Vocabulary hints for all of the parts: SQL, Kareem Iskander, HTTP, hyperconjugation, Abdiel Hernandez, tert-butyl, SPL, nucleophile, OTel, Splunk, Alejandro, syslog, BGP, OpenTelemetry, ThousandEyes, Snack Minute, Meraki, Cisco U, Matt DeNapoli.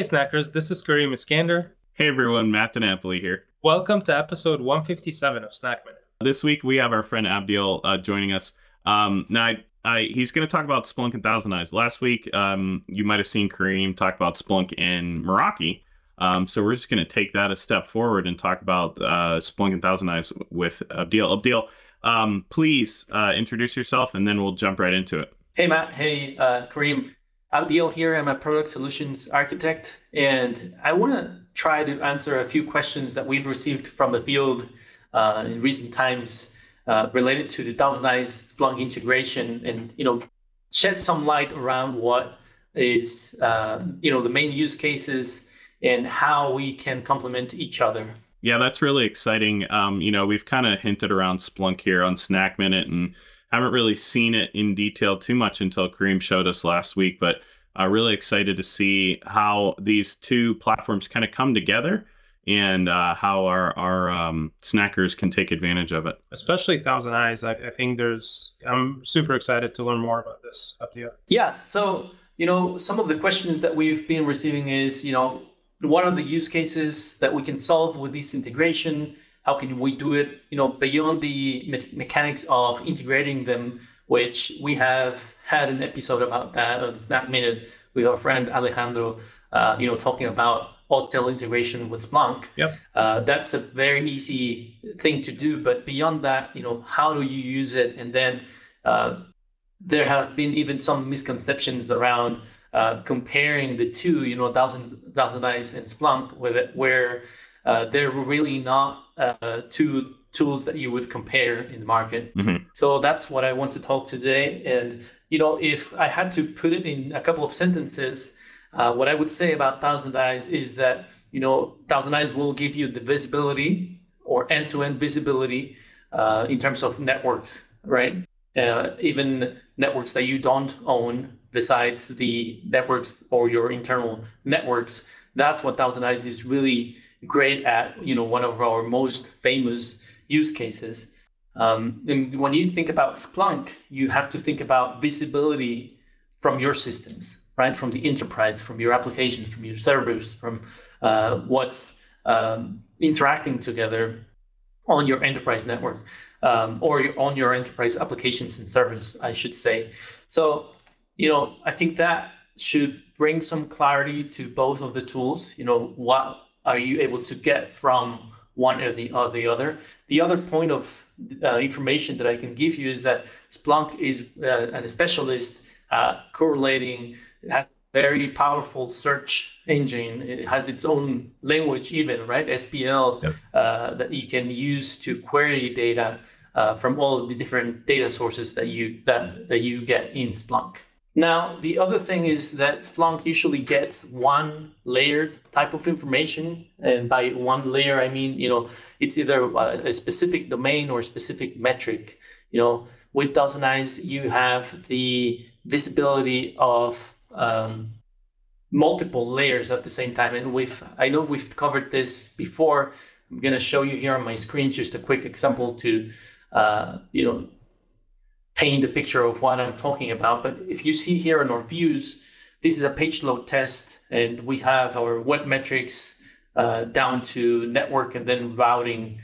Hey Snackers, this is Kareem Iskander. Hey everyone, Matt DeNapoli here. Welcome to episode 157 of Snack Minute. This week we have our friend Abdiel joining us. He's going to talk about Splunk and ThousandEyes. Last week, you might have seen Kareem talk about Splunk and Meraki. So we're just going to take that a step forward and talk about Splunk and ThousandEyes with Abdiel. Abdiel, please introduce yourself and then we'll jump right into it. Hey Matt, hey Kareem. Abdiel here. I'm a product solutions architect, and I want to try to answer a few questions that we've received from the field in recent times related to the ThousandEyes Splunk integration, and shed some light around what is the main use cases and how we can complement each other. Yeah, that's really exciting. We've kind of hinted around Splunk here on Snack Minute, and haven't really seen it in detail too much until Kareem showed us last week, but really excited to see how these two platforms kind of come together and how our snackers can take advantage of it. Especially ThousandEyes, I think I'm super excited to learn more about this, Abdiel. Yeah, so, some of the questions that we've been receiving is, what are the use cases that we can solve with this integration? How can we do it, beyond the mechanics of integrating them, which we have had an episode about that on Snack Minute with our friend Alejandro, talking about OTel integration with Splunk. Yep. That's a very easy thing to do. But beyond that, how do you use it? And then there have been even some misconceptions around comparing the two, ThousandEyes and Splunk, they're really not two tools that you would compare in the market. Mm-hmm. So that's what I want to talk today. And, if I had to put it in a couple of sentences, what I would say about ThousandEyes is that, ThousandEyes will give you the visibility or end-to-end visibility in terms of networks, right? Even networks that you don't own besides the networks or your internal networks. That's what ThousandEyes is really great at, one of our most famous use cases. And when you think about Splunk, you have to think about visibility from your systems, right? From the enterprise, from your applications, from your servers, from what's interacting together on your enterprise network, or on your enterprise applications and servers, I should say. So, I think that should bring some clarity to both of the tools. What are you able to get from one or the other? The other point of information that I can give you is that Splunk is a specialist correlating. It has a very powerful search engine. It has its own language even, right? SPL, yep. That you can use to query data from all of the different data sources that you get in Splunk. Now, the other thing is that Splunk usually gets one layered type of information. And by one layer, I mean, it's either a specific domain or a specific metric. With ThousandEyes, you have the visibility of multiple layers at the same time. And I know we've covered this before. I'm going to show you here on my screen just a quick example to, paint a picture of what I'm talking about. But if you see here in our views, this is a page load test, and we have our web metrics down to network and then routing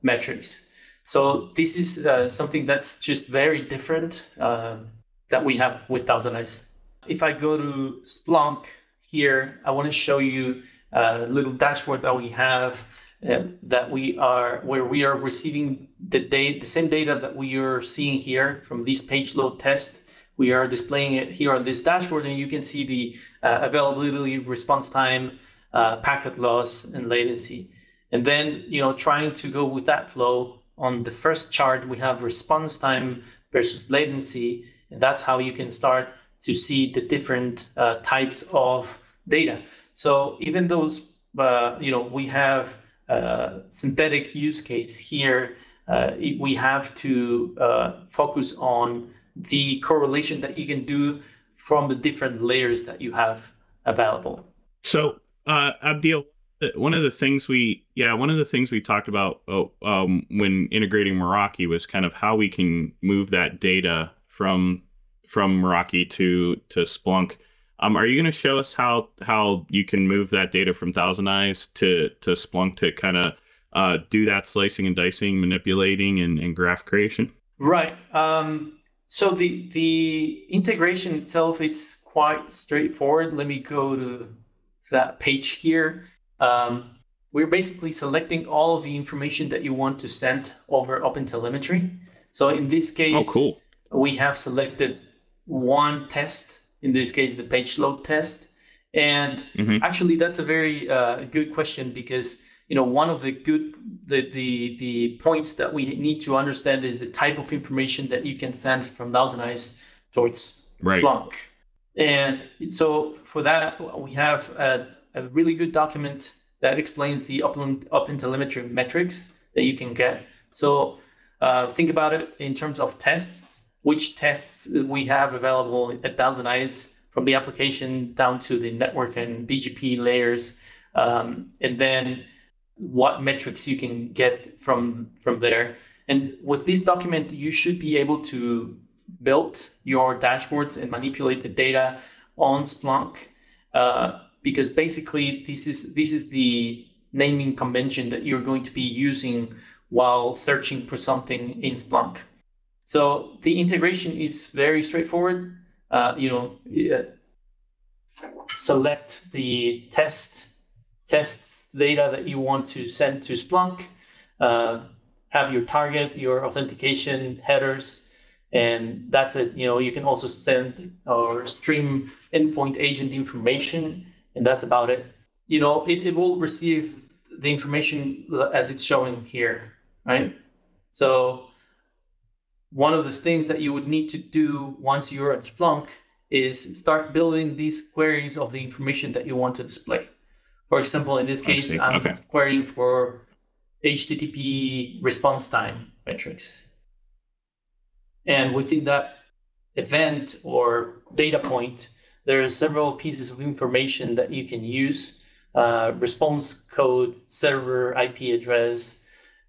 metrics. So this is something that's just very different that we have with ThousandEyes. If I go to Splunk here, I want to show you a little dashboard that we have. Where we are receiving the same data that we are seeing here from this page load test. We are displaying it here on this dashboard, and you can see the availability, response time, packet loss, and latency. And then, trying to go with that flow on the first chart, we have response time versus latency, and that's how you can start to see the different types of data. So even those, we have synthetic use case here, we have to focus on the correlation that you can do from the different layers that you have available. So, Abdiel, one of the things we talked about when integrating Meraki was kind of how we can move that data from Meraki to Splunk. Are you going to show us how you can move that data from ThousandEyes to Splunk to kind of do that slicing and dicing, manipulating, and graph creation? Right. So the integration itself, it's quite straightforward. Let me go to that page here. We're basically selecting all of the information that you want to send over OpenTelemetry. So in this case, we have selected one test, in this case, the page load test. And actually, that's a very good question, because one of the good the points that we need to understand is the type of information that you can send from ThousandEyes towards Splunk. And so for that, we have a really good document that explains the OpenTelemetry metrics that you can get. So think about it in terms of tests, which tests we have available at ThousandEyes, from the application down to the network and BGP layers, and then what metrics you can get from there. And with this document, you should be able to build your dashboards and manipulate the data on Splunk, because basically this is the naming convention that you're going to be using while searching for something in Splunk. So the integration is very straightforward. Select the test data that you want to send to Splunk, have your target, your authentication headers, and that's it. You can also send or stream endpoint agent information, and that's about it. It will receive the information as it's showing here, right? So one of the things that you would need to do once you're at Splunk is start building these queries of the information that you want to display. For example, in this case, I'm querying for HTTP response time metrics. And within that event or data point, there are several pieces of information that you can use: response code, server, IP address,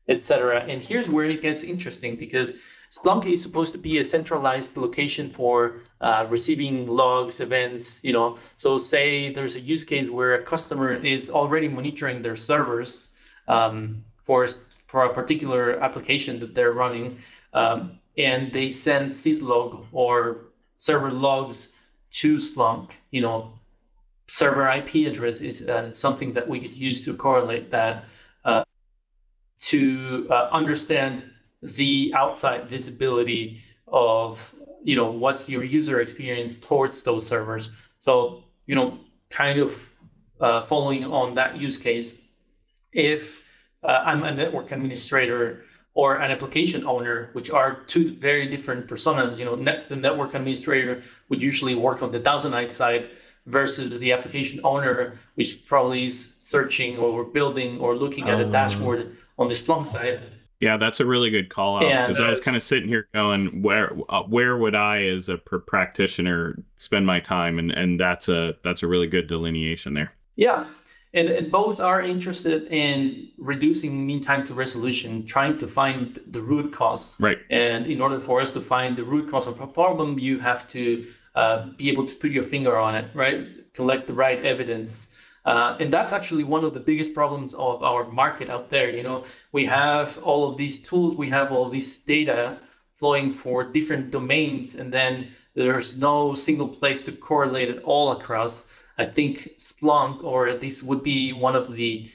etc. And here's where it gets interesting, because Splunk is supposed to be a centralized location for receiving logs, events, So say there's a use case where a customer is already monitoring their servers for a particular application that they're running, and they send syslog or server logs to Splunk. Server IP address is something that we could use to correlate that to understand the outside visibility of what's your user experience towards those servers. So kind of following on that use case, if I'm a network administrator or an application owner, which are two very different personas, the network administrator would usually work on the ThousandEyes side versus the application owner, which probably is searching or building or looking at a dashboard on the Splunk side. Yeah, that's a really good call out, because I was kind of sitting here going, where would I, as a practitioner, spend my time? And that's a really good delineation there. Yeah, and both are interested in reducing mean time to resolution, trying to find the root cause. Right. And in order for us to find the root cause of a problem, you have to be able to put your finger on it, right? Collect the right evidence. And that's actually one of the biggest problems of our market out there. We have all of these tools, we have all this data flowing for different domains, and then there's no single place to correlate it all across. I think Splunk, or this would be one of the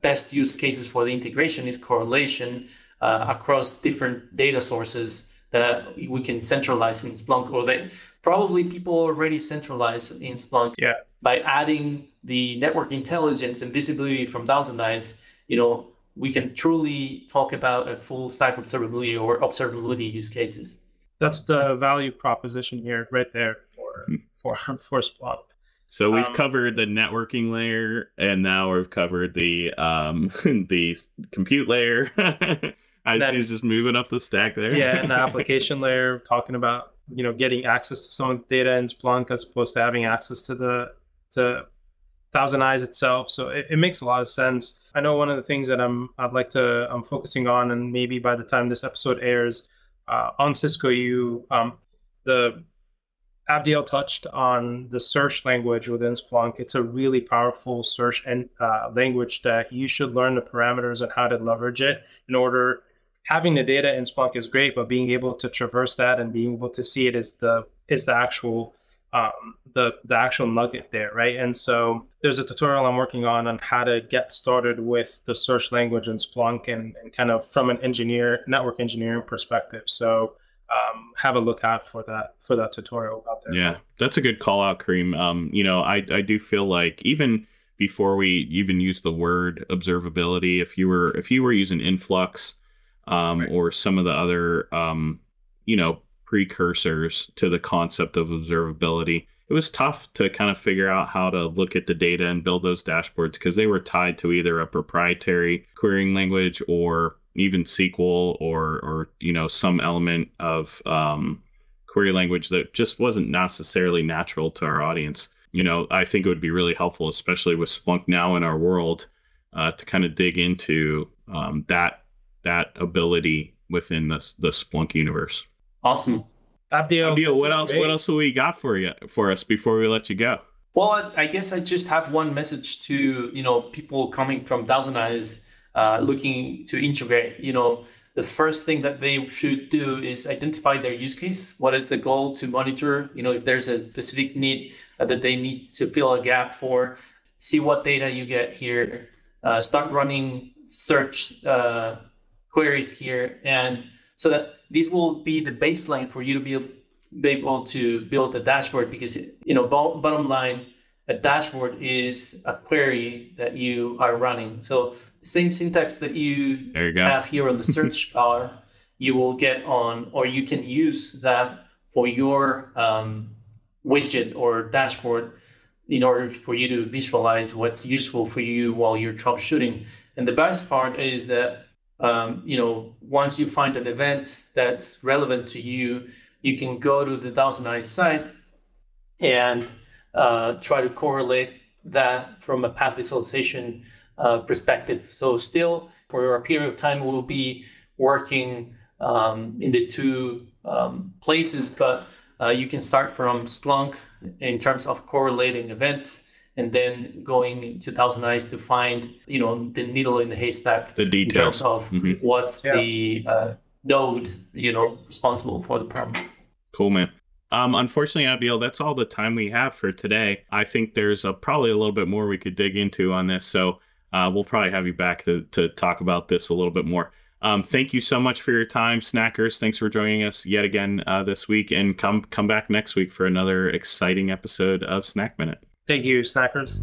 best use cases for the integration, is correlation across different data sources that we can centralize in Splunk, or that probably people already centralize in Splunk. Yeah. By adding the network intelligence and visibility from ThousandEyes, we can truly talk about a full stack observability or observability use cases. That's the value proposition here, right there for Splunk. So we've covered the networking layer, and now we've covered the compute layer. I see it's just moving up the stack there. Yeah, and the application layer, talking about getting access to some data in Splunk as opposed to having access to ThousandEyes itself. So it makes a lot of sense. I know one of the things that I'm focusing on, and maybe by the time this episode airs on Cisco U, the Abdiel touched on the search language within Splunk. It's a really powerful search and language that you should learn the parameters and how to leverage it in order. Having the data in Splunk is great, but being able to traverse that and being able to see it is the actual the actual nugget there, right? And so there's a tutorial I'm working on how to get started with the search language in Splunk and kind of from an network engineering perspective. So have a look out for that tutorial out there. Yeah, that's a good call out, Kareem. I do feel like even before we even use the word observability, if you were using Influx right, or some of the other precursors to the concept of observability, it was tough to kind of figure out how to look at the data and build those dashboards because they were tied to either a proprietary querying language or even SQL or some element of query language that just wasn't necessarily natural to our audience. I think it would be really helpful, especially with Splunk now in our world, to kind of dig into that ability within the Splunk universe. Awesome. Abdiel, what else have we got for us before we let you go? Well, I guess I just have one message to people coming from ThousandEyes looking to integrate. The first thing that they should do is identify their use case. What is the goal to monitor? If there's a specific need that they need to fill a gap for, see what data you get here. Start running search queries here, and so that these will be the baseline for you to be able to build a dashboard. Because bottom line, a dashboard is a query that you are running. So same syntax that you have here on the search bar, you will get on, or you can use that for your widget or dashboard in order for you to visualize what's useful for you while you're troubleshooting. And the best part is that, once you find an event that's relevant to you, you can go to the ThousandEyes site and try to correlate that from a path visualization perspective. So still, for a period of time, we'll be working in the two places, but you can start from Splunk in terms of correlating events, and then going to ThousandEyes to find the needle in the haystack, the details in terms of what's the node responsible for the problem. Cool, man. Unfortunately, Abdiel, that's all the time we have for today. I think there's probably a little bit more we could dig into on this, so we'll probably have you back to talk about this a little bit more. Thank you so much for your time, Snackers. Thanks for joining us yet again this week, and come back next week for another exciting episode of Snack Minute. Thank you, Snackers.